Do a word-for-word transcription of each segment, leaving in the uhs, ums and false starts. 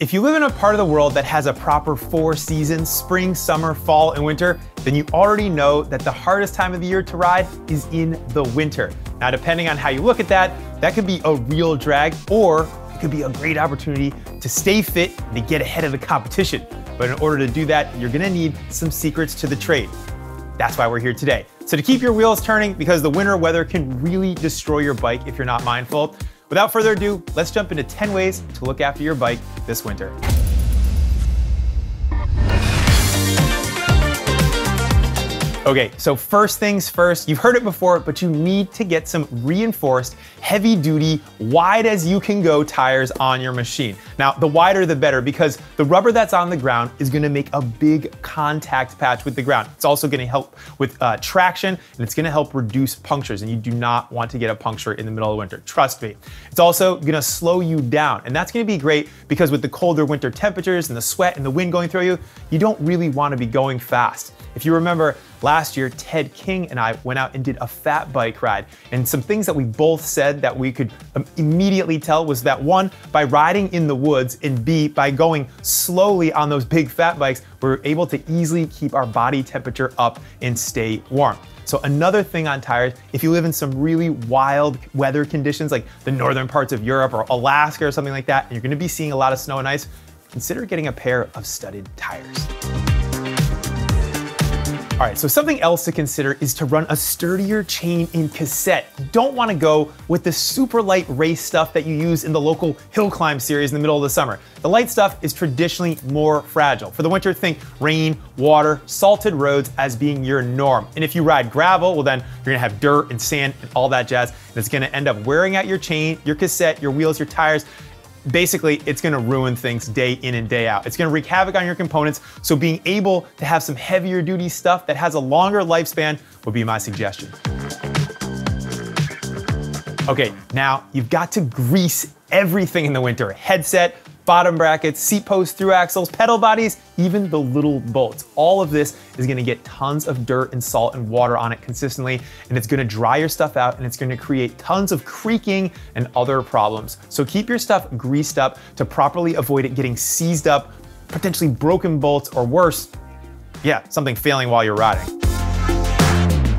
If you live in a part of the world that has a proper four seasons, spring, summer, fall, and winter, then you already know that the hardest time of the year to ride is in the winter. Now, depending on how you look at that, that could be a real drag, or it could be a great opportunity to stay fit and to get ahead of the competition. But in order to do that, you're gonna need some secrets to the trade. That's why we're here today. So to keep your wheels turning, because the winter weather can really destroy your bike if you're not mindful. Without further ado, let's jump into ten ways to look after your bike this winter. Okay, so first things first, you've heard it before, but you need to get some reinforced, heavy-duty, wide-as-you-can-go tires on your machine. Now, the wider the better, because the rubber that's on the ground is gonna make a big contact patch with the ground. It's also gonna help with uh, traction, and it's gonna help reduce punctures, and you do not want to get a puncture in the middle of winter, trust me. It's also gonna slow you down, and that's gonna be great because with the colder winter temperatures and the sweat and the wind going through you, you don't really wanna be going fast. If you remember, last year, Ted King and I went out and did a fat bike ride. And some things that we both said that we could immediately tell was that one, by riding in the woods, and B, by going slowly on those big fat bikes, we were able to easily keep our body temperature up and stay warm. So another thing on tires, if you live in some really wild weather conditions, like the northern parts of Europe or Alaska or something like that, and you're gonna be seeing a lot of snow and ice, consider getting a pair of studded tires. All right, so something else to consider is to run a sturdier chain in cassette. You don't wanna go with the super light race stuff that you use in the local hill climb series in the middle of the summer. The light stuff is traditionally more fragile. For the winter, think rain, water, salted roads as being your norm. And if you ride gravel, well then you're gonna have dirt and sand and all that jazz, and it's gonna end up wearing out your chain, your cassette, your wheels, your tires. Basically, it's gonna ruin things day in and day out. It's gonna wreak havoc on your components, so being able to have some heavier duty stuff that has a longer lifespan would be my suggestion. Okay, now you've got to grease everything in the winter. Headset, bottom brackets, seat posts, through axles, pedal bodies, even the little bolts. All of this is gonna get tons of dirt and salt and water on it consistently, and it's gonna dry your stuff out, and it's gonna create tons of creaking and other problems. So keep your stuff greased up to properly avoid it getting seized up, potentially broken bolts, or worse, yeah, something failing while you're riding.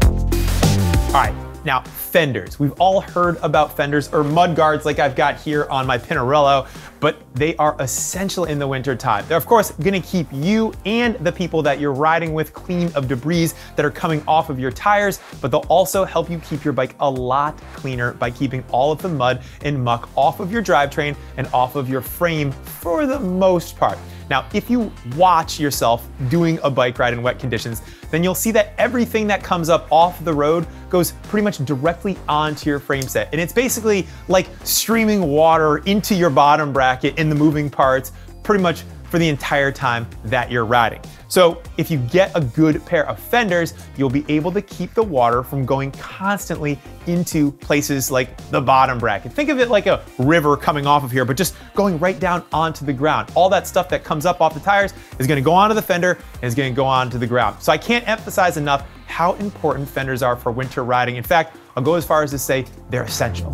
All right, now, fenders. We've all heard about fenders or mud guards like I've got here on my Pinarello, but they are essential in the winter time. They're of course gonna keep you and the people that you're riding with clean of debris that are coming off of your tires, but they'll also help you keep your bike a lot cleaner by keeping all of the mud and muck off of your drivetrain and off of your frame for the most part. Now, if you watch yourself doing a bike ride in wet conditions, then you'll see that everything that comes up off the road goes pretty much directly onto your frame set. And it's basically like streaming water into your bottom bracket in the moving parts pretty much for the entire time that you're riding. So if you get a good pair of fenders, you'll be able to keep the water from going constantly into places like the bottom bracket. Think of it like a river coming off of here, but just going right down onto the ground. All that stuff that comes up off the tires is gonna go onto the fender and is gonna go onto the ground. So I can't emphasize enough how important fenders are for winter riding. In fact, I'll go as far as to say they're essential.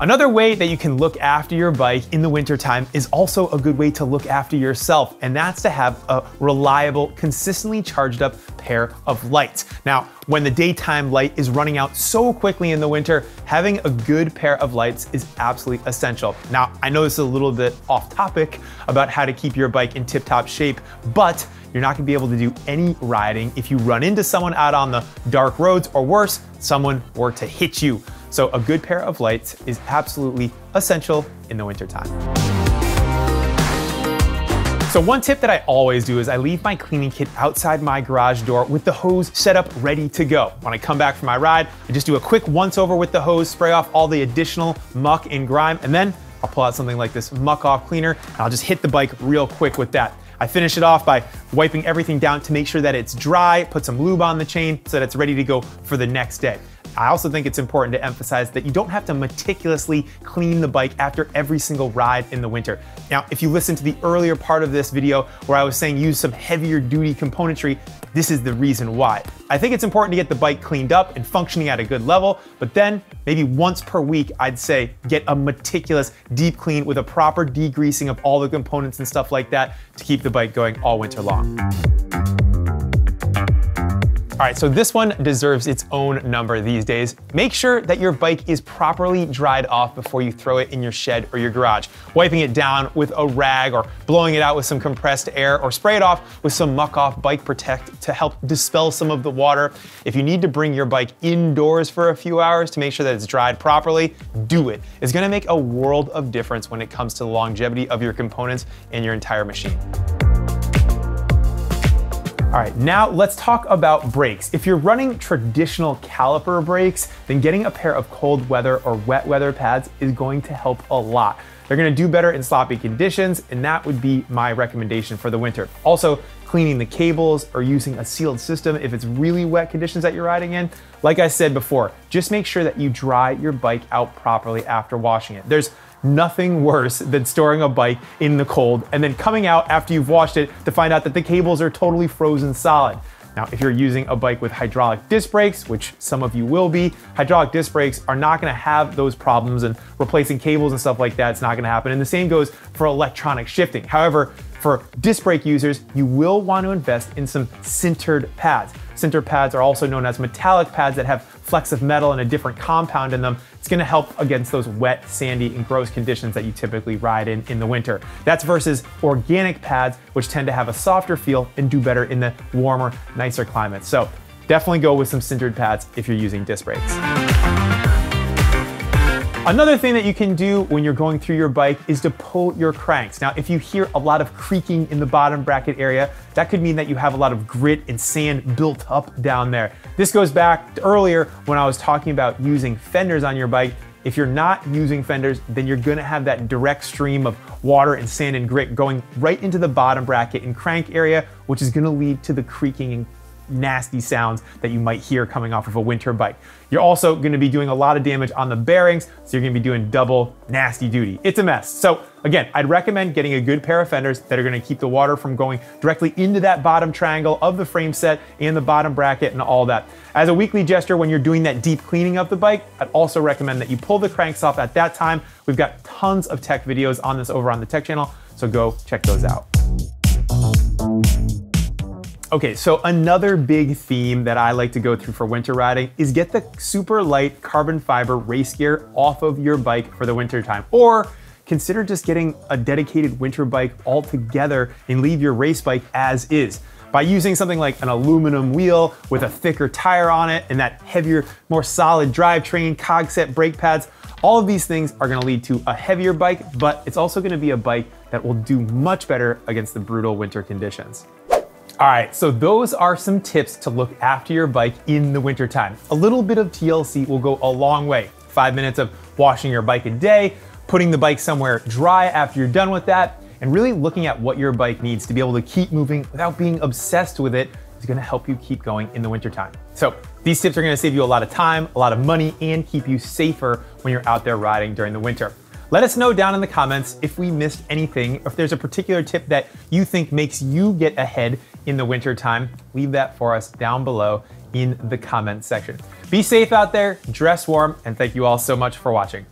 Another way that you can look after your bike in the wintertime is also a good way to look after yourself, and that's to have a reliable, consistently charged up pair of lights. Now, when the daytime light is running out so quickly in the winter, having a good pair of lights is absolutely essential. Now, I know this is a little bit off topic about how to keep your bike in tip-top shape, but you're not gonna be able to do any riding if you run into someone out on the dark roads, or worse, someone were to hit you. So a good pair of lights is absolutely essential in the wintertime. So one tip that I always do is I leave my cleaning kit outside my garage door with the hose set up ready to go. When I come back from my ride, I just do a quick once over with the hose, spray off all the additional muck and grime, and then I'll pull out something like this Muc-Off cleaner, and I'll just hit the bike real quick with that. I finish it off by wiping everything down to make sure that it's dry, put some lube on the chain so that it's ready to go for the next day. I also think it's important to emphasize that you don't have to meticulously clean the bike after every single ride in the winter. Now, if you listen to the earlier part of this video where I was saying use some heavier duty componentry, this is the reason why. I think it's important to get the bike cleaned up and functioning at a good level, but then maybe once per week, I'd say get a meticulous deep clean with a proper degreasing of all the components and stuff like that to keep the bike going all winter long. All right, so this one deserves its own number these days. Make sure that your bike is properly dried off before you throw it in your shed or your garage. Wiping it down with a rag or blowing it out with some compressed air or spray it off with some Muc-Off Bike Protect to help dispel some of the water. If you need to bring your bike indoors for a few hours to make sure that it's dried properly, do it. It's gonna make a world of difference when it comes to the longevity of your components and your entire machine. All right, now let's talk about brakes. If you're running traditional caliper brakes, then getting a pair of cold weather or wet weather pads is going to help a lot. They're gonna do better in sloppy conditions, and that would be my recommendation for the winter. Also, cleaning the cables or using a sealed system if it's really wet conditions that you're riding in. Like I said before, just make sure that you dry your bike out properly after washing it. There's nothing worse than storing a bike in the cold and then coming out after you've washed it to find out that the cables are totally frozen solid. Now, if you're using a bike with hydraulic disc brakes, which some of you will be, hydraulic disc brakes are not gonna have those problems, and replacing cables and stuff like that is not gonna happen. And the same goes for electronic shifting. However, for disc brake users, you will want to invest in some sintered pads. Sintered pads are also known as metallic pads that have flecks of metal and a different compound in them. It's gonna help against those wet, sandy, and gross conditions that you typically ride in in the winter. That's versus organic pads, which tend to have a softer feel and do better in the warmer, nicer climates. So definitely go with some sintered pads if you're using disc brakes. Another thing that you can do when you're going through your bike is to pull your cranks. Now, if you hear a lot of creaking in the bottom bracket area, that could mean that you have a lot of grit and sand built up down there. This goes back to earlier when I was talking about using fenders on your bike. If you're not using fenders, then you're gonna have that direct stream of water and sand and grit going right into the bottom bracket and crank area, which is gonna lead to the creaking and nasty sounds that you might hear coming off of a winter bike. You're also gonna be doing a lot of damage on the bearings, so you're gonna be doing double nasty duty. It's a mess. So again, I'd recommend getting a good pair of fenders that are gonna keep the water from going directly into that bottom triangle of the frame set and the bottom bracket and all that. As a weekly gesture, when you're doing that deep cleaning of the bike, I'd also recommend that you pull the cranks off at that time. We've got tons of tech videos on this over on the Tech channel, so go check those out. Okay, so another big theme that I like to go through for winter riding is get the super light carbon fiber race gear off of your bike for the winter time, or consider just getting a dedicated winter bike altogether and leave your race bike as is. By using something like an aluminum wheel with a thicker tire on it and that heavier, more solid drivetrain, cogset, brake pads, all of these things are gonna lead to a heavier bike, but it's also gonna be a bike that will do much better against the brutal winter conditions. All right, so those are some tips to look after your bike in the wintertime. A little bit of T L C will go a long way. Five minutes of washing your bike a day, putting the bike somewhere dry after you're done with that, and really looking at what your bike needs to be able to keep moving without being obsessed with it is gonna help you keep going in the wintertime. So these tips are gonna save you a lot of time, a lot of money, and keep you safer when you're out there riding during the winter. Let us know down in the comments if we missed anything, or if there's a particular tip that you think makes you get ahead in the winter time. Leave that for us down below in the comment section. Be safe out there, dress warm, and thank you all so much for watching.